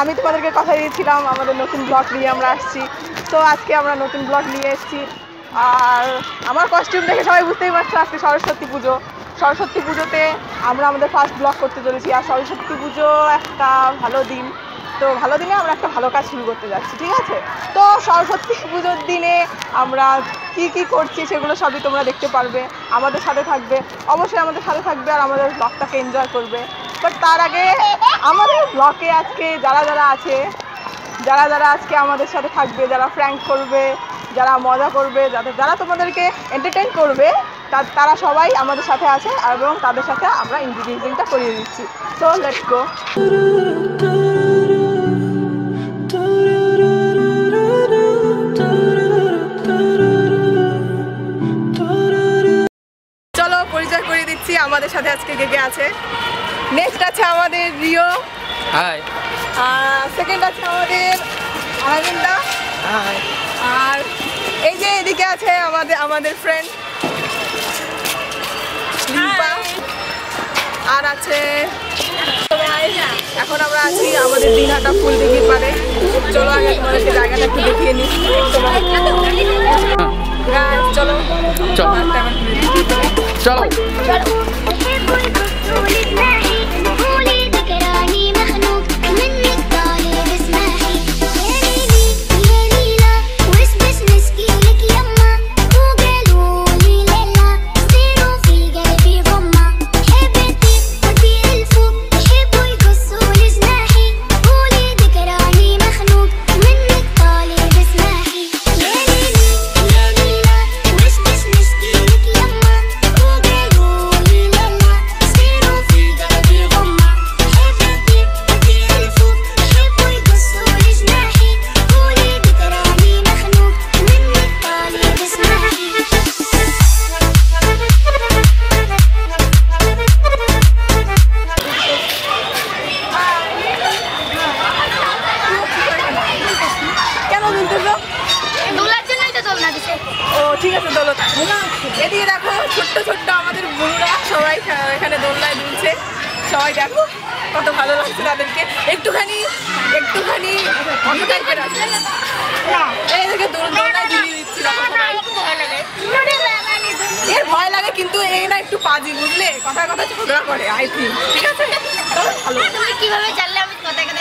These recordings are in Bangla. আমি তোমাদেরকে কথা দিয়েছিলাম আমাদের নতুন ব্লগ নিয়ে আমরা আসছি, তো আজকে আমরা নতুন ব্লগ নিয়ে এসেছি। আর আমার কস্টিউম দেখে সবাই বুঝতেই পারছো আজকে সরস্বতী পুজো। সরস্বতী পুজোতে আমরা আমাদের ফার্স্ট ব্লগ করতে চলেছি, আর সরস্বতী পুজো একটা ভালো দিন, তো ভালো দিনে আমরা একটা ভালো কাজ শুরু করতে যাচ্ছি, ঠিক আছে? তো সরস্বতী পুজোর দিনে আমরা কি কি করছি সেগুলো সবই তোমরা দেখতে পারবে, আমাদের সাথে থাকবে, অবশ্যই আমাদের সাথে থাকবে আর আমাদের ব্লগটাকে এনজয় করবে। বাট তার আগে আমাদের ব্লগে আজকে যারা যারা আজকে আমাদের সাথে থাকবে, যারা ফ্র্যাঙ্ক করবে, যারা মজা করবে, যারা তোমাদেরকে এন্টারটেইন করবে, তারা সবাই আমাদের সাথে আছে এবং তাদের সাথে আমরা ইন্ট্রোডিউসিংটা করিয়ে দিচ্ছি। So let's go. চলো পরিচয় করিয়ে দিচ্ছি, আমাদের সাথে আজকে কে কে আছে। নেক্সট আছে আমাদের রিও, হাই। আর সেকেন্ড আছে আমাদের আনন্দা, হাই। আর এই যে এদিকে আছে আমাদের ফ্রেন্ড লিপা, আর আছে এখন আমরা আছি আমাদের দিনহাটা ফুল দিঘির পাড়ে। চলো আগে তোমাদেরকে জায়গাটা একটু দেখিয়ে নিই। চলো চলো চলো। ঠিক আছে, দোল এদিকে দেখো, ছোট্ট ছোট্ট আমাদের বুড়োরা সবাই এখানে দোলনায় দুলছে। সবাই দেখো কত ভালো লাগছে তাদেরকে, একটুখানি দোলনায় দুলিয়ে দিচ্ছি। এর ভয় লাগে কিন্তু এই না একটু পাজি, বুঝলে? কথা কথা ঝগড়া করে, আই থিঙ্ক, ঠিক আছে? কিভাবে জানলে আমি কথা কথা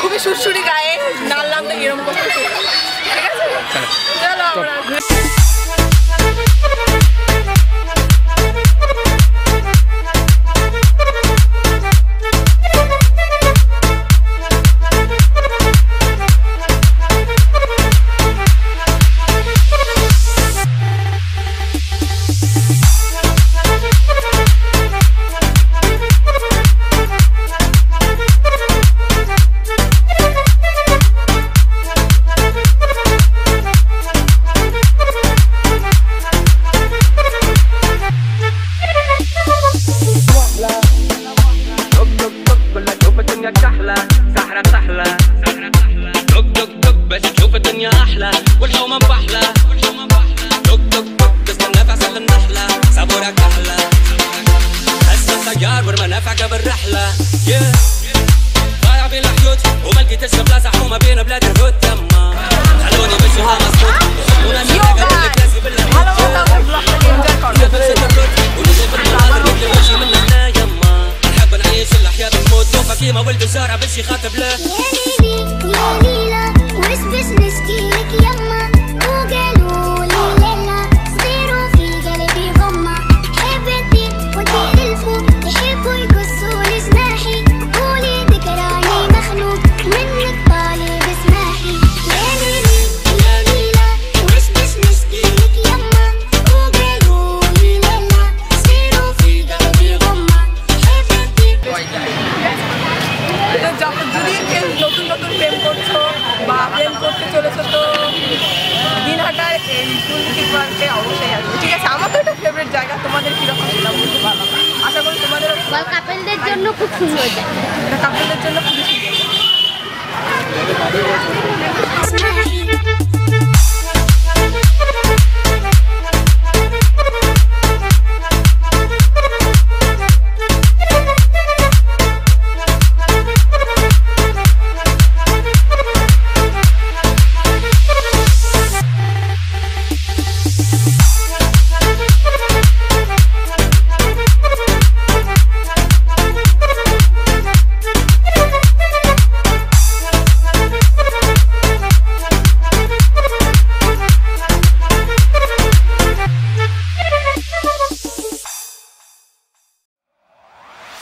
খুবই সুরসুরি গায়ে নাল নামতে এরকম করতে, ঠিক আছে? চলো আমরা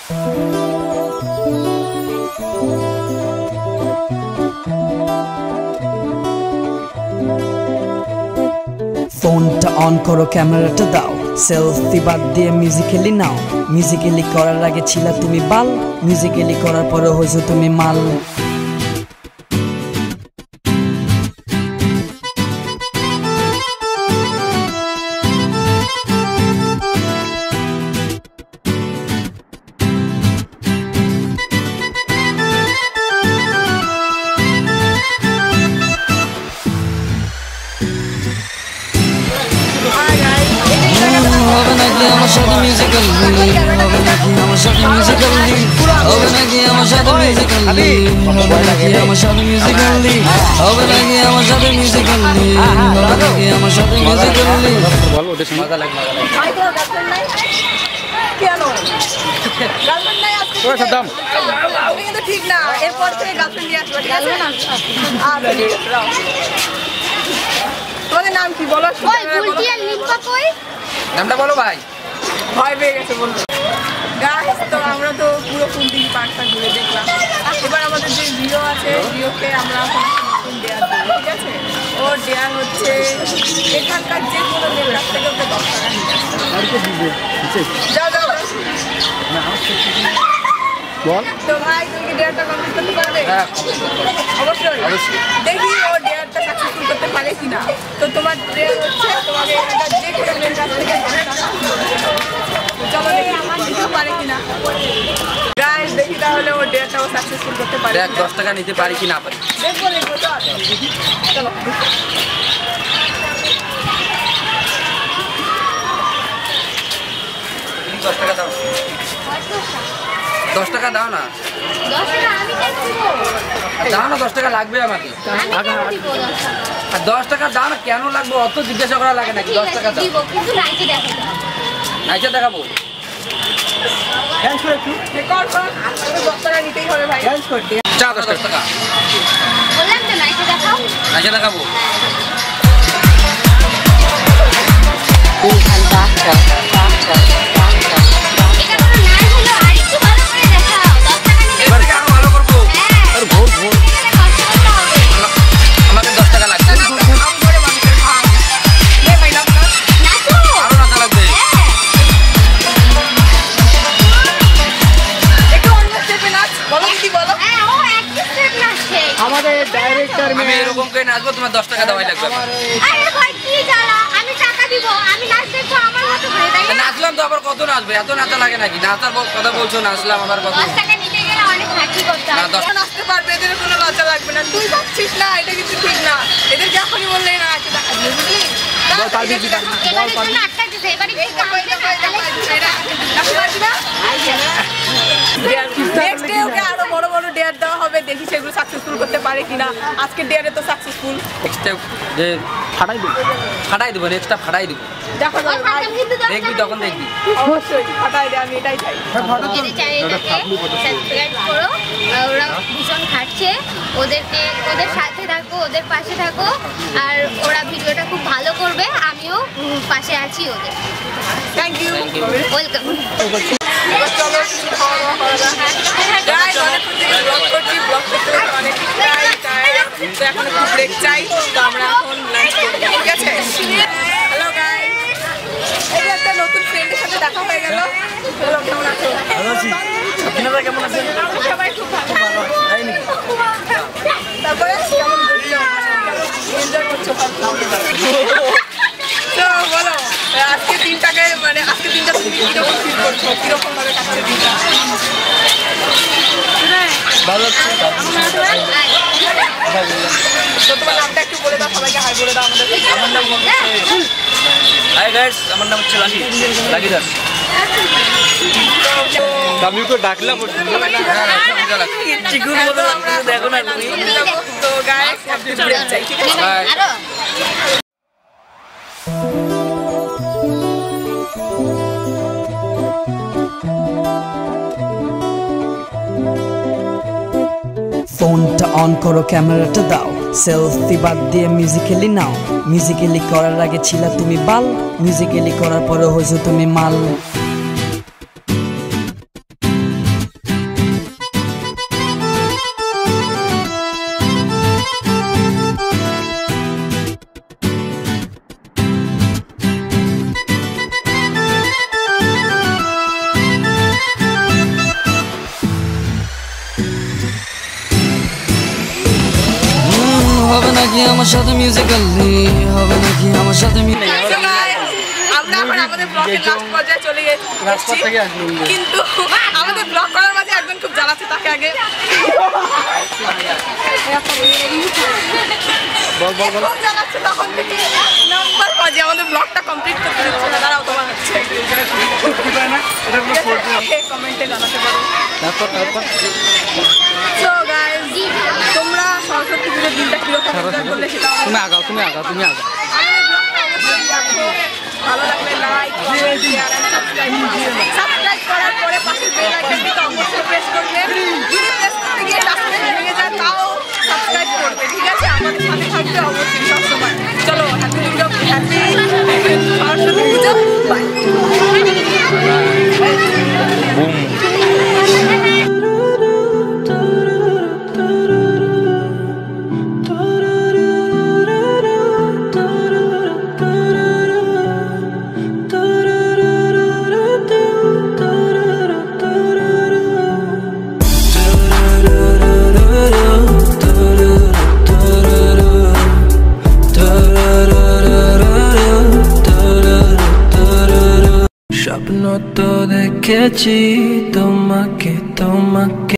ফোনটা অন করো, ক্যামেরাটা দাও, সেলফি বাদ দিয়ে মিউজিক্যালি নাও। মিউজিক্যালি করার আগে ছিলা তুমি বাল, মিউজিক্যালি করার পরে হইছো তুমি মাল। তোমাদের নাম কি বলো? নামটা বলো ভাই। ভয় পেয়ে গেছে বলবো। তো আমরা তো পুরো কুন্দিন পার্কটা ঘুরে দেখলাম। এবার আমাদের যে ভিডিও আছে, ভিডিওকে আমরা দেয়ার দেবো, ঠিক আছে? ওর দেয়ার হচ্ছে এখানকার যে কোনো দেড় লাখ থেকে ওকে 10 টাকা নিয়ে আসতে। তো ভাই তুমি কি ডেয়ারটা কমপ্লিট করতে পারবে? অবশ্যই দেখি ও ডেয়ারটা সাকসেসফুল করতে পারে কিনা। তো তোমার ডেয়ার হচ্ছে তোমাকে যে কোনো কাছ থেকে চলো দেখি আমার নিতেও পারে কিনা। গাইস দেখি তাহলে ও ডেয়ারটাও সাকসেসফুল করতে পারে, 10 টাকা নিতে পারে কিনা। আবার দেখবো দেখবো, চলো। তুমি 10 টাকা দাও, 10 টাকা দাও না, 10 টাকা আমি দেব। দাও না, 10 টাকা লাগবে আমাকে। আর 10 টাকা দাও না, কেন লাগবে অত জিজ্ঞাসা করা লাগে নাকি? 10 টাকা দাও, কিন্তু নাইচে দেখাবো, নাইচে দেখাবো। থ্যাঙ্কস ফর ইউ রেকর্ড কর। আপনাকে 10 টাকা নিতেই হবে ভাই। Thanks for you. 10 টাকা বললাম তো, নাইচে দেখাও, নাইচে দেখাবো। কোন ঘন্টা কা আরো বড় বড় ডেয়ার দেওয়া হবে, দেখি সেগুলো সাকসেসফুল করতে পারে কিনা। আজকে ডেয়ারে তো সাকসেসফুল, ওদের পাশে থাকো। আর ওরা ভিডিওটা খুব ভালো করবে, আমিও পাশে আছি ওদের। Thank you, welcome. তো এখন একটু ব্রেক চাই, তো আমরা এখন লাঞ্চ করবো, ঠিক আছে? হ্যালো গাইস, এই যে একটা নতুন ফ্রেন্ডের সাথে দেখা হয়ে গেল। হ্যালো, কেমন আছো? ভালো আছি। আপনারা কেমন আছেন? সবাই খুব ভালো। তাই নাকি? তারপরে কেমন ঘুরলো? এনজয় করছো? তো বলো আজকে দিনটাকে, মানে আজকে দিনটা তুমি কিরকম ফিল করছো, কিরকম ভাবে কাটছে দিনটা? ভালো আছি। তোমার নামটা একটু বলে দাও, সবাইকে হাই বলে দাও। আমার নাম হাই গাইস, আমার নাম হচ্ছে লাকি, লাকি দাস। আমি তো ডাকলাম, চিকুর মতো দেখো না তুমি। তো গাইস আপনি ব্রেক চাই, ঠিক আছে? আর ফোনটা অন করো, ক্যামেরাটা দাও, সেলফি বাদ দিয়ে মিউজিক্যালি নাও। মিউজিক্যালি করার আগে ছিলা তুমি বাল, মিউজিক্যালি করার পরে হইছো তুমি মাল। Sapno to dekhechi tomake